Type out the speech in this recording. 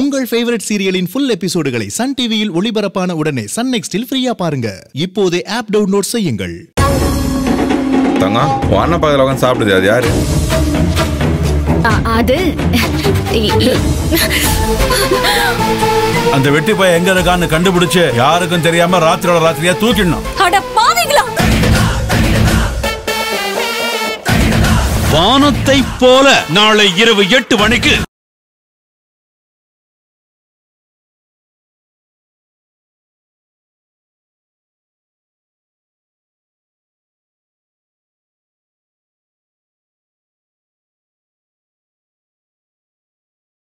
உங்கள் ஃபேவரட் சீரியலின் ஃபுல் எபிசோடுகளை சன் டிவியில் ஒளிபரப்பான உடனே சன் நெக்ஸ்டில் ஃப்ரீயா பாருங்க. இப்போதே ஆப் டவுன்லோட் செய்யுங்கள். தங்கா, வான பாதலோகம் சாப்பிடுது அது யாரு? அது அந்த வெட்டி பைய எங்க இருக்கான்னு கண்டுபிடிச்சு யாருக்கும் தெரியாம ராத்திரோட ராத்திரியா தூக்கிடணும். அட பாவிங்களா! வானத்தை போல நாளை இரவு 8 மணிக்கு